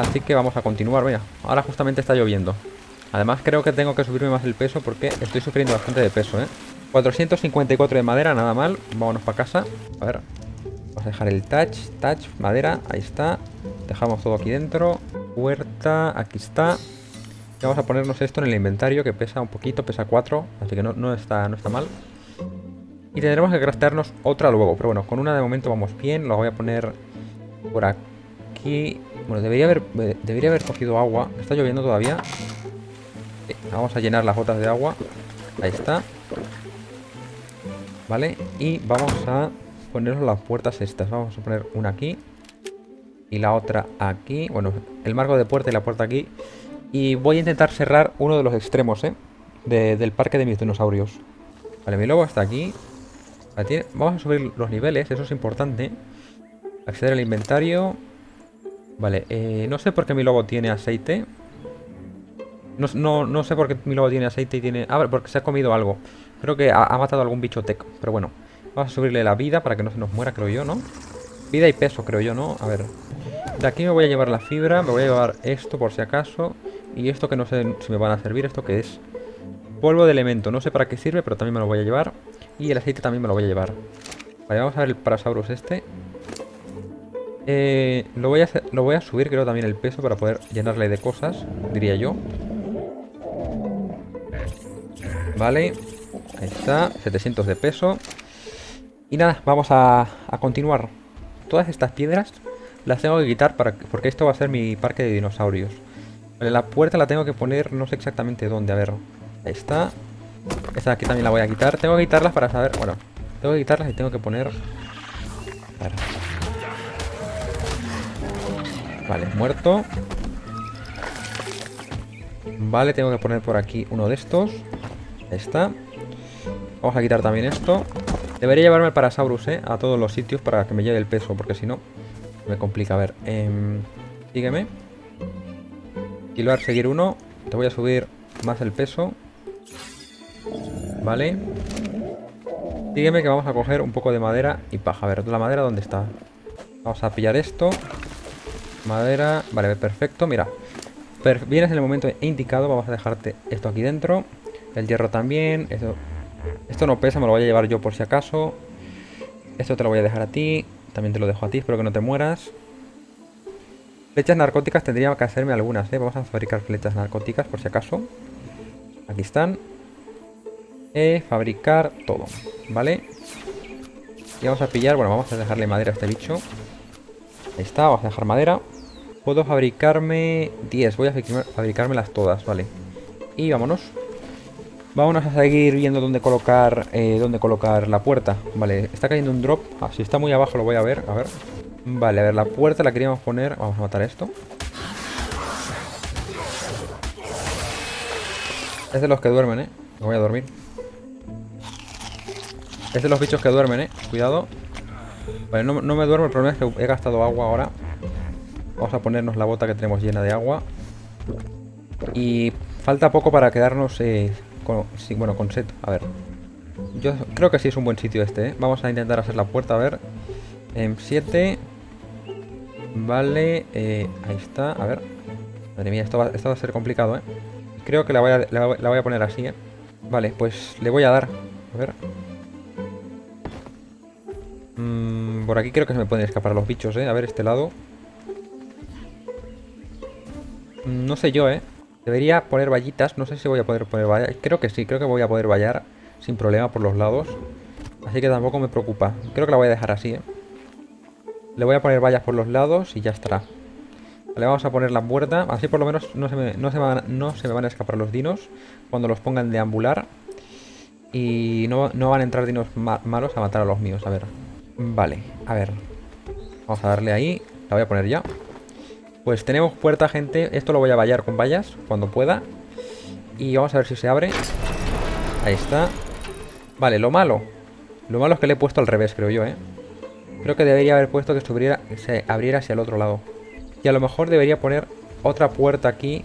Así que vamos a continuar, mira. Ahora justamente está lloviendo. Además creo que tengo que subirme más el peso porque estoy sufriendo bastante de peso, ¿eh? 454 de madera, nada mal. Vámonos para casa. A ver. Vamos a dejar el touch, madera. Ahí está. Dejamos todo aquí dentro. Puerta, aquí está. Y vamos a ponernos esto en el inventario, que pesa un poquito, pesa 4. Así que no está mal. Y tendremos que craftearnos otra luego. Pero bueno, con una de momento vamos bien. Lo voy a poner por aquí. Bueno, debería haber cogido agua. Está lloviendo todavía. Vamos a llenar las botas de agua. Ahí está. Vale, y vamos a ponernos las puertas estas. Vamos a poner una aquí y la otra aquí. Bueno, el marco de puerta y la puerta aquí. Y voy a intentar cerrar uno de los extremos, ¿eh? Del parque de mis dinosaurios. Vale, mi lobo está aquí. Vamos a subir los niveles, eso es importante. Acceder al inventario. Vale, no sé por qué mi lobo tiene aceite. No sé por qué mi lobo tiene aceite y tiene... A ver, porque se ha comido algo. Creo que ha matado a algún bicho tech. Pero bueno, vamos a subirle la vida para que no se nos muera, creo yo, ¿no? Vida y peso, creo yo, ¿no? A ver. De aquí me voy a llevar la fibra. Me voy a llevar esto por si acaso. Y esto que no sé si me van a servir. ¿Esto qué es? Polvo de elemento. No sé para qué sirve, pero también me lo voy a llevar. Y el aceite también me lo voy a llevar. Vale, vamos a ver el Parasaurus este. Lo voy a subir, creo, también el peso para poder llenarle de cosas, diría yo. Vale, ahí está, 700 de peso. Y nada, vamos a continuar. Todas estas piedras las tengo que quitar porque esto va a ser mi parque de dinosaurios. Vale, la puerta la tengo que poner, no sé exactamente dónde, a ver. Ahí está. Esta de aquí también la voy a quitar. Tengo que quitarlas para saber, bueno, tengo que quitarlas y tengo que poner... A ver. Vale, muerto. Vale, tengo que poner por aquí uno de estos. Ahí está. Vamos a quitar también esto. Debería llevarme el Parasaurus, a todos los sitios para que me lleve el peso, porque si no me complica. A ver, sígueme. Kiloar, seguir uno. Te voy a subir más el peso. Vale. Sígueme que vamos a coger un poco de madera y paja. A ver, ¿la madera dónde está? Vamos a pillar esto. Madera. Vale, perfecto, mira. Vienes en el momento indicado. Vamos a dejarte esto aquí dentro. El hierro también. Esto no pesa, me lo voy a llevar yo por si acaso. Esto te lo voy a dejar a ti. También te lo dejo a ti, espero que no te mueras. Flechas narcóticas tendría que hacerme algunas, Vamos a fabricar flechas narcóticas por si acaso. Aquí están. Fabricar todo, ¿vale? Y vamos a pillar, bueno, vamos a dejarle madera a este bicho. Ahí está, vamos a dejar madera. Puedo fabricarme 10, voy a fabricármelas todas, ¿vale? Y vámonos. Vámonos a seguir viendo dónde colocar la puerta. Vale, está cayendo un drop. Ah, si está muy abajo lo voy a ver, a ver. Vale, a ver, la puerta la queríamos poner. Vamos a matar esto. Es de los que duermen, Me voy a dormir. Es de los bichos que duermen, Cuidado. Vale, no me duermo, el problema es que he gastado agua ahora. Vamos a ponernos la bota que tenemos llena de agua. Y falta poco para quedarnos... sí, bueno, con set, a ver. Yo creo que sí es un buen sitio este, Vamos a intentar hacer la puerta, a ver. 7. Vale, ahí está, a ver. Madre mía, esto va a ser complicado, Creo que la voy a poner así, Vale, pues le voy a dar. A ver. Por aquí creo que se me pueden escapar los bichos, A ver, este lado. No sé yo, Debería poner vallitas, no sé si voy a poder poner vallas. Creo que sí, creo que voy a poder vallar sin problema por los lados. Así que tampoco me preocupa. Creo que la voy a dejar así, Le voy a poner vallas por los lados y ya estará. Le vamos a poner la puerta. Así por lo menos no se me van a escapar los dinos cuando los pongan deambular. Y no van a entrar dinos malos a matar a los míos. A ver. Vale, a ver. Vamos a darle ahí. La voy a poner ya. Pues tenemos puerta, gente. Esto lo voy a vallar con vallas cuando pueda. Y vamos a ver si se abre. Ahí está. Vale, lo malo es que le he puesto al revés, creo yo, Creo que debería haber puesto que se abriera hacia el otro lado. Y a lo mejor debería poner otra puerta aquí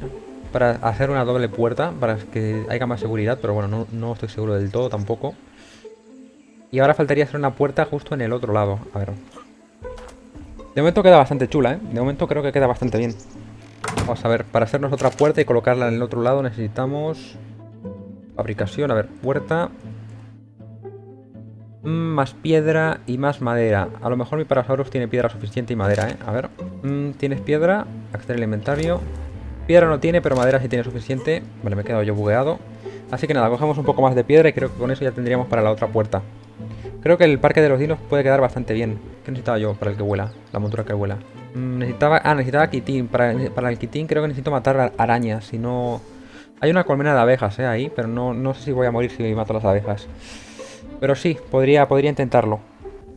para hacer una doble puerta, para que haya más seguridad. Pero bueno, no estoy seguro del todo tampoco. Y ahora faltaría hacer una puerta justo en el otro lado. A ver. De momento queda bastante chula, De momento creo que queda bastante bien. Vamos a ver, para hacernos otra puerta y colocarla en el otro lado necesitamos fabricación, a ver, puerta, más piedra y más madera. A lo mejor mi Parasaurus tiene piedra suficiente y madera, ¿eh? A ver, ¿tienes piedra? Acceder al inventario. Piedra no tiene, pero madera sí tiene suficiente. Vale, me he quedado yo bugueado. Así que nada, cogemos un poco más de piedra y creo que con eso ya tendríamos para la otra puerta. Creo que el parque de los dinos puede quedar bastante bien. ¿Qué necesitaba yo para el que vuela? La montura que vuela. Necesitaba quitín. Para el quitín creo que necesito matar arañas. Si no... Hay una colmena de abejas, ahí. Pero no sé si voy a morir si mato las abejas. Pero sí, podría intentarlo.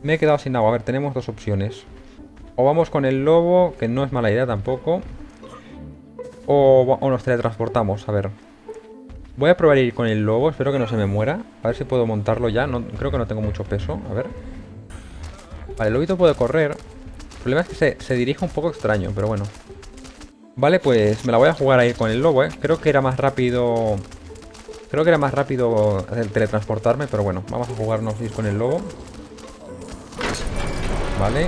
Me he quedado sin agua. A ver, tenemos dos opciones. O vamos con el lobo, que no es mala idea tampoco. O nos teletransportamos, a ver. Voy a probar ir con el lobo, espero que no se me muera. A ver si puedo montarlo ya, no, creo que no tengo mucho peso, a ver. Vale, el lobito puede correr. El problema es que se dirige un poco extraño, pero bueno. Vale, pues me la voy a jugar a ir con el lobo, Creo que era más rápido... Creo que era más rápido el teletransportarme, pero bueno, vamos a jugarnos ir con el lobo. Vale.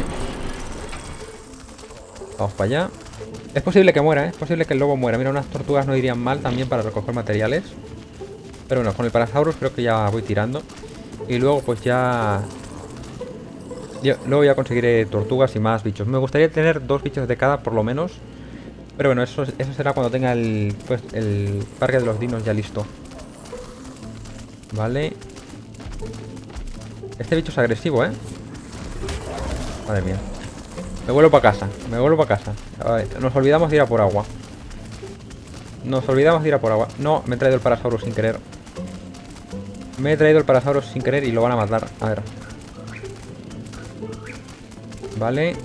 Vamos para allá. Es posible que muera, es posible que el lobo muera. Mira, unas tortugas no irían mal también para recoger materiales. Pero bueno, con el Parasaurus creo que ya voy tirando. Y luego pues ya... Luego ya conseguiré tortugas y más bichos. Me gustaría tener dos bichos de cada por lo menos. Pero bueno, eso será cuando tenga el parque de los dinos ya listo. Vale. Este bicho es agresivo, Madre mía. Me vuelvo para casa, A ver, nos olvidamos de ir a por agua. No, me he traído el Parasaurus sin querer. Y lo van a matar. A ver. Vale.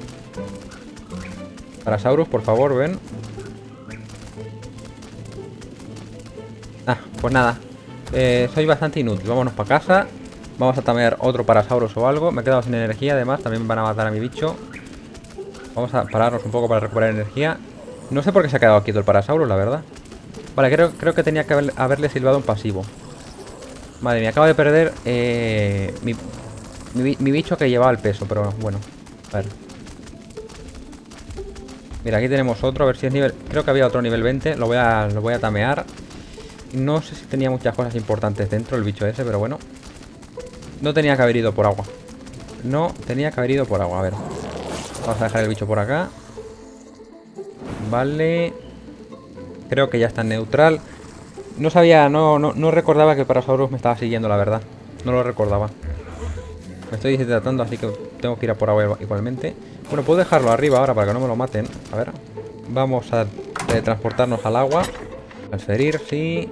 Parasaurus, por favor, ven. Ah, pues nada. Soy bastante inútil. Vámonos para casa. Vamos a tamear otro Parasaurus o algo. Me he quedado sin energía, además. También van a matar a mi bicho. Vamos a pararnos un poco para recuperar energía. No sé por qué se ha quedado quieto el Parasaurus, la verdad. Vale, creo que tenía que haberle silbado un pasivo. Madre mía, acabo de perder mi bicho que llevaba el peso, pero bueno. A ver. Mira, aquí tenemos otro, a ver si es nivel... Creo que había otro nivel 20, lo voy a tamear. No sé si tenía muchas cosas importantes dentro el bicho ese, pero bueno. No tenía que haber ido por agua. A ver. Vamos a dejar el bicho por acá. Vale. Creo que ya está en neutral. No sabía, no recordaba que el Parasaurus me estaba siguiendo, la verdad. No lo recordaba. Me estoy deshidratando, así que tengo que ir a por agua igualmente. Bueno, puedo dejarlo arriba ahora para que no me lo maten. A ver. Vamos a transportarnos al agua. Transferir, sí.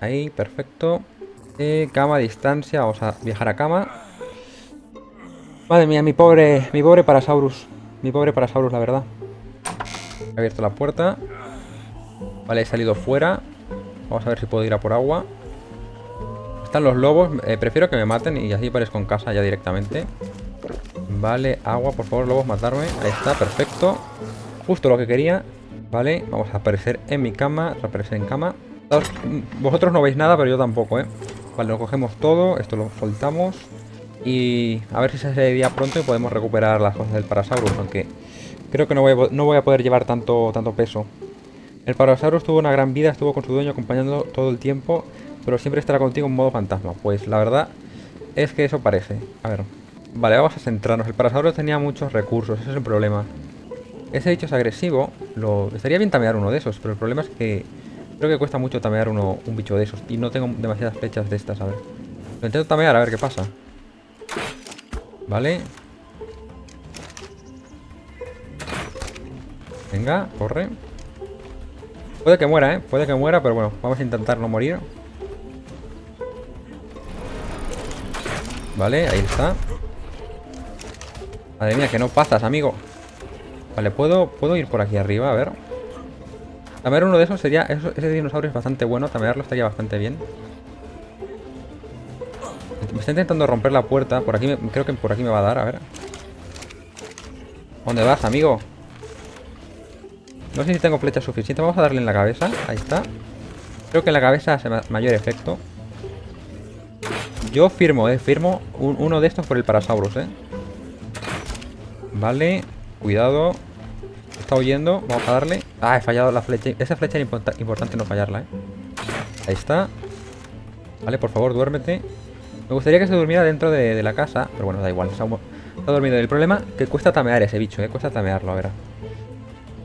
Ahí, perfecto. Cama, distancia. Vamos a viajar a cama. Madre mía, mi pobre Parasaurus. La verdad. He abierto la puerta. Vale, he salido fuera. Vamos a ver si puedo ir a por agua. Están los lobos. Prefiero que me maten y así parezco en casa ya directamente. Vale, agua, por favor, lobos, matarme. Ahí está, perfecto. Justo lo que quería. Vale, vamos a aparecer en mi cama. Vosotros no veis nada, pero yo tampoco, Vale, lo cogemos todo. Esto lo soltamos. Y a ver si se día pronto y podemos recuperar las cosas del Parasaurus, aunque creo que no voy a poder llevar tanto peso. El Parasaurus tuvo una gran vida, estuvo con su dueño acompañando todo el tiempo, pero siempre estará contigo en modo fantasma. Pues la verdad es que eso parece. A ver, vale, vamos a centrarnos. El Parasaurus tenía muchos recursos, ese es el problema. Ese bicho es agresivo, estaría bien tamear uno de esos, pero el problema es que creo que cuesta mucho tamear un bicho de esos y no tengo demasiadas flechas de estas, a ver. Lo intento tamear, a ver qué pasa. Vale. Venga, corre. Puede que muera, puede que muera, pero bueno, vamos a intentar no morir. Vale, ahí está. Madre mía, que no pasas, amigo. Vale, puedo ir por aquí arriba, a ver. Tamear uno de esos sería... Ese dinosaurio es bastante bueno, tamearlo estaría bastante bien. Me está intentando romper la puerta. Por aquí creo que por aquí me va a dar, a ver. ¿Dónde vas, amigo? No sé si tengo flecha suficiente. Vamos a darle en la cabeza. Ahí está. Creo que en la cabeza hace mayor efecto. Yo firmo, firmo uno de estos por el Parasaurus, Vale. Cuidado. está huyendo. Vamos a darle. Ah, he fallado la flecha. Esa flecha es importante no fallarla, ¿eh? Ahí está. Vale, por favor, duérmete. Me gustaría que se durmiera dentro de la casa, pero bueno, da igual. Se ha dormido. El problema que cuesta tamear ese bicho, ¿eh? Cuesta tamearlo, a ver.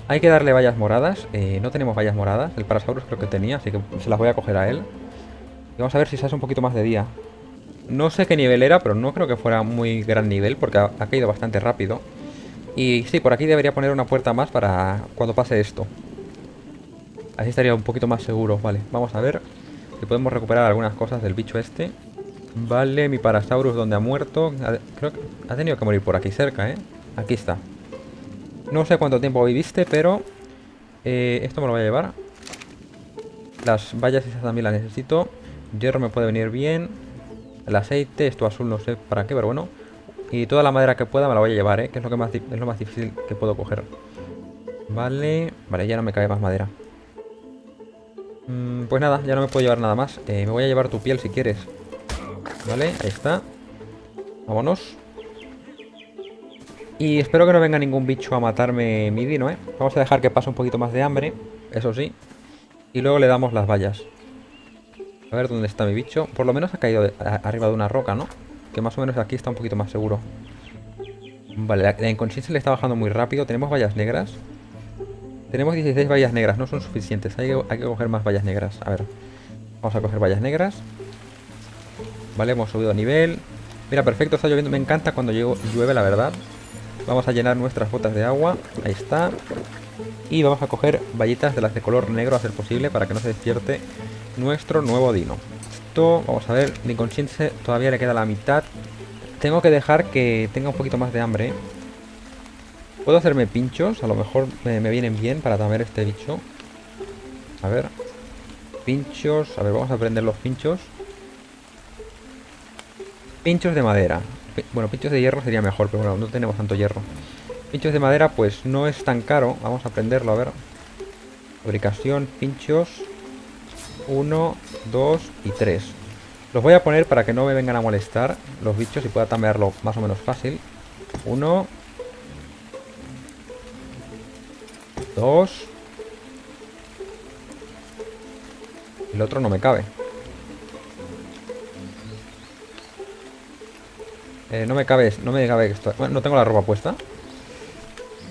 Hay que darle vallas moradas. No tenemos vallas moradas. El Parasaurus creo que tenía, así que se las voy a coger a él. Y vamos a ver si se hace un poquito más de día. No sé qué nivel era, pero no creo que fuera muy gran nivel, porque ha caído bastante rápido. Y sí, por aquí debería poner una puerta más para cuando pase esto. Así estaría un poquito más seguro. Vale, vamos a ver si podemos recuperar algunas cosas del bicho este. Vale, mi Parasaurus donde ha muerto. Creo que ha tenido que morir por aquí cerca, ¿eh? Aquí está. No sé cuánto tiempo viviste, pero... esto me lo voy a llevar. Las vallas esas también las necesito. Hierro me puede venir bien. El aceite, esto azul no sé para qué, pero bueno. Y toda la madera que pueda me la voy a llevar, ¿eh? Que es es lo más difícil que puedo coger. Vale, vale, ya no me cae más madera. Pues nada, ya no me puedo llevar nada más. Me voy a llevar tu piel si quieres. Vale, ahí está. Vámonos. Y espero que no venga ningún bicho a matarme mi dino, ¿eh? Vamos a dejar que pase un poquito más de hambre, eso sí. Y luego le damos las vallas. A ver dónde está mi bicho. Por lo menos ha caído arriba de una roca, ¿no? Que más o menos aquí está un poquito más seguro. Vale, la inconsciencia le está bajando muy rápido. Tenemos vallas negras. Tenemos 16 vallas negras, no son suficientes. Hay que coger más vallas negras. A ver, vamos a coger vallas negras. Vale, hemos subido a nivel. Mira, perfecto, está lloviendo. Me encanta cuando llueve, la verdad. Vamos a llenar nuestras botas de agua. Ahí está. Y vamos a coger vallitas de las de color negro a ser posible para que no se despierte nuestro nuevo dino. Esto, vamos a ver, mi inconsciente todavía le queda la mitad. Tengo que dejar que tenga un poquito más de hambre, ¿eh? Puedo hacerme pinchos, a lo mejor me vienen bien para tamear este bicho. A ver. Pinchos, a ver, vamos a aprender los pinchos. Pinchos de madera. Bueno, pinchos de hierro sería mejor, pero bueno, no tenemos tanto hierro. Pinchos de madera pues no es tan caro. Vamos a aprenderlo, a ver. Fabricación, pinchos 1, 2 y 3. Los voy a poner para que no me vengan a molestar los bichos y pueda tamearlo más o menos fácil. 1, 2. El otro no me cabe. No me cabe esto. Bueno, no tengo la ropa puesta.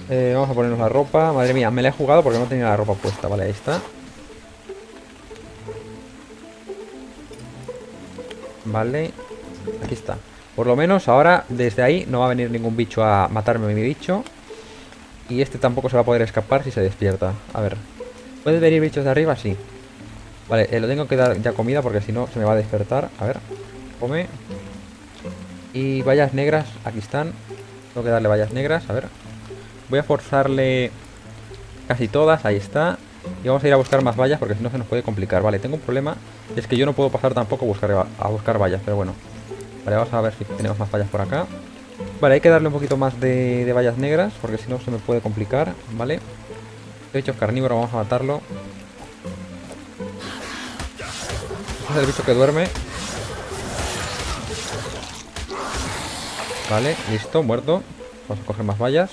Vamos a ponernos la ropa. Madre mía, me la he jugado porque no tenía la ropa puesta. Vale, ahí está. Vale, aquí está. Por lo menos ahora desde ahí no va a venir ningún bicho a matarme a mi bicho. Y este tampoco se va a poder escapar si se despierta. A ver, ¿pueden venir bichos de arriba? Sí. Vale, lo tengo que dar ya comida porque si no se me va a despertar. A ver, come. Y vallas negras, aquí están. Tengo que darle vallas negras, a ver. Voy a forzarle casi todas, ahí está. Y vamos a ir a buscar más vallas porque si no se nos puede complicar. Vale, tengo un problema. Es que yo no puedo pasar tampoco a buscar vallas, pero bueno. Vale, vamos a ver si tenemos más vallas por acá. Vale, hay que darle un poquito más de vallas negras porque si no se me puede complicar, ¿vale? De hecho, es carnívoro, vamos a matarlo. Este es el bicho que duerme. Vale, listo, muerto. Vamos a coger más vallas.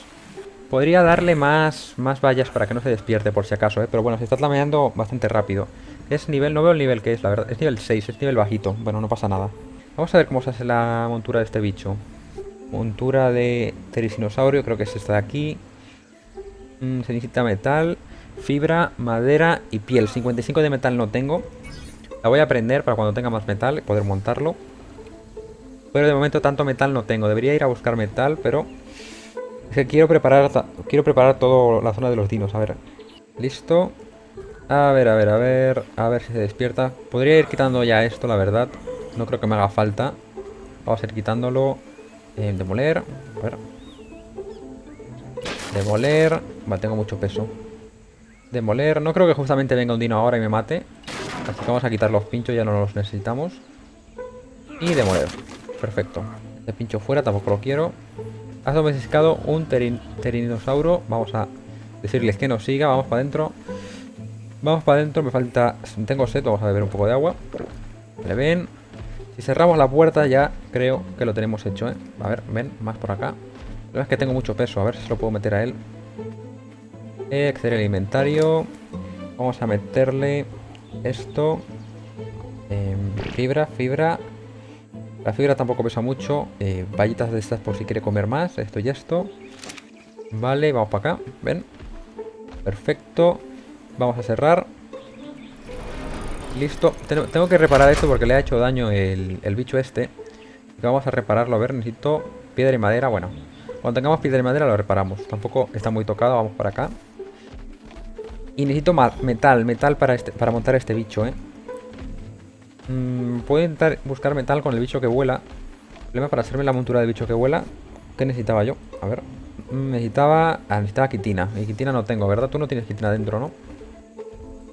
Podría darle más vallas para que no se despierte por si acaso, ¿eh? Pero bueno, se está flameando bastante rápido. Es nivel, no veo el nivel que es, la verdad. Es nivel 6, es nivel bajito. Bueno, no pasa nada. Vamos a ver cómo se hace la montura de este bicho. Montura de Therizinosauro, creo que es esta de aquí. Se necesita metal, fibra, madera y piel. 55 de metal no tengo. La voy a prender para cuando tenga más metal poder montarlo. Pero de momento tanto metal no tengo. Debería ir a buscar metal, pero... es que quiero preparar toda la zona de los dinos. A ver, listo. A ver si se despierta. Podría ir quitando ya esto, la verdad. No creo que me haga falta. Vamos a ir quitándolo. Demoler. A ver. Demoler. Vale, tengo mucho peso. Demoler. No creo que justamente venga un dino ahora y me mate. Así que vamos a quitar los pinchos, ya no los necesitamos. Y demoler. Perfecto. Este pincho fuera, tampoco lo quiero. Has domesticado un Therizinosauro. Vamos a decirles que nos siga. Vamos para adentro. Vamos para adentro. Me falta... tengo sed. Vamos a beber un poco de agua. Vale, ven. Si cerramos la puerta ya creo que lo tenemos hecho, ¿eh? A ver, ven. Más por acá. La verdad es que tengo mucho peso. A ver si se lo puedo meter a él. Acceder al inventario. Vamos a meterle esto. Fibra. La fibra tampoco pesa mucho. Vallitas de estas por si quiere comer más. Esto y esto. Vale, vamos para acá. Ven. Perfecto. Vamos a cerrar. Listo. Tengo que reparar esto porque le ha hecho daño el bicho este. Vamos a repararlo. A ver, necesito piedra y madera. Bueno, cuando tengamos piedra y madera lo reparamos. Tampoco está muy tocado. Vamos para acá. Y necesito metal para montar este bicho, ¿eh? Puedo intentar buscar metal con el bicho que vuela. El problema para hacerme la montura del bicho que vuela. ¿Qué necesitaba yo? A ver. Necesitaba quitina. Y quitina no tengo, ¿verdad? Tú no tienes quitina dentro, ¿no?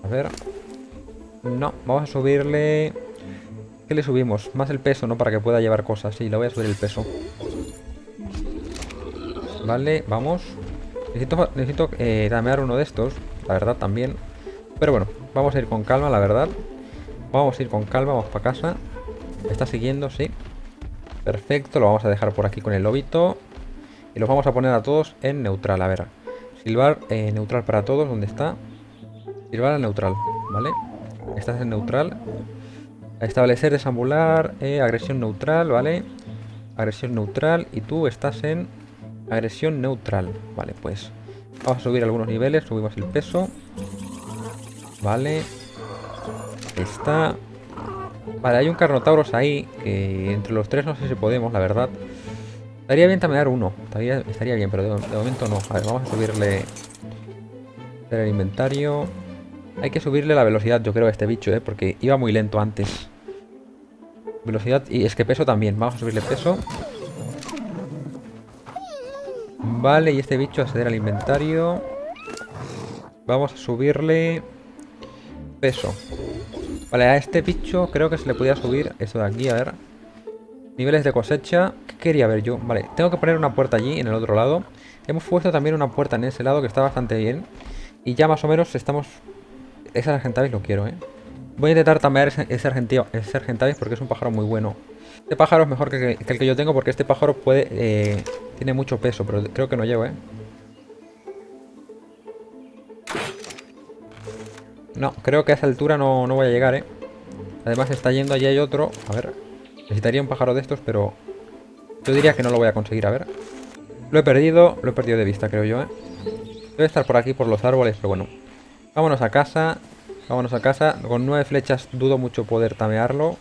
A ver. No, vamos a subirle. ¿Qué le subimos? Más el peso, ¿no? Para que pueda llevar cosas. Sí, le voy a subir el peso. Vale, vamos. Necesito damear uno de estos. La verdad también. Pero bueno, vamos a ir con calma, la verdad. Vamos para casa. Me está siguiendo, sí. Perfecto, lo vamos a dejar por aquí con el lobito. Y los vamos a poner a todos en neutral. A ver, silbar neutral para todos. ¿Dónde está? Silbar a neutral, ¿vale? Estás en neutral. Establecer, desambular, agresión neutral, ¿vale? Agresión neutral. Y tú estás en agresión neutral. Vale, pues vamos a subir algunos niveles. Subimos el peso. Vale. Está. Vale, hay un Carnotauros ahí. Que entre los tres no sé si podemos, la verdad. Estaría bien tamear uno. Estaría bien, pero de momento no. A ver, vamos a subirle el inventario. Hay que subirle la velocidad, yo creo, a este bicho, ¿eh? Porque iba muy lento antes. Velocidad. Y es que peso también. Vamos a subirle peso. Vale, y este bicho acceder al inventario. Vamos a subirle peso. Vale, a este bicho creo que se le podía subir esto de aquí, a ver. Niveles de cosecha. ¿Qué quería ver yo? Vale, tengo que poner una puerta allí, en el otro lado. Hemos puesto también una puerta en ese lado que está bastante bien. Y ya más o menos estamos... Ese Argentavis lo quiero, ¿eh? Voy a intentar tamear ese Argentavis porque es un pájaro muy bueno. Este pájaro es mejor que el que yo tengo porque este pájaro puede... tiene mucho peso, pero creo que no llevo, ¿eh? No, creo que a esa altura no voy a llegar, ¿eh? Además está yendo, allí hay otro. A ver, necesitaría un pájaro de estos, pero... Yo diría que no lo voy a conseguir, a ver. Lo he perdido de vista, creo yo, ¿eh? Debe estar por aquí, por los árboles, pero bueno. Vámonos a casa. Con 9 flechas dudo mucho poder tamearlo.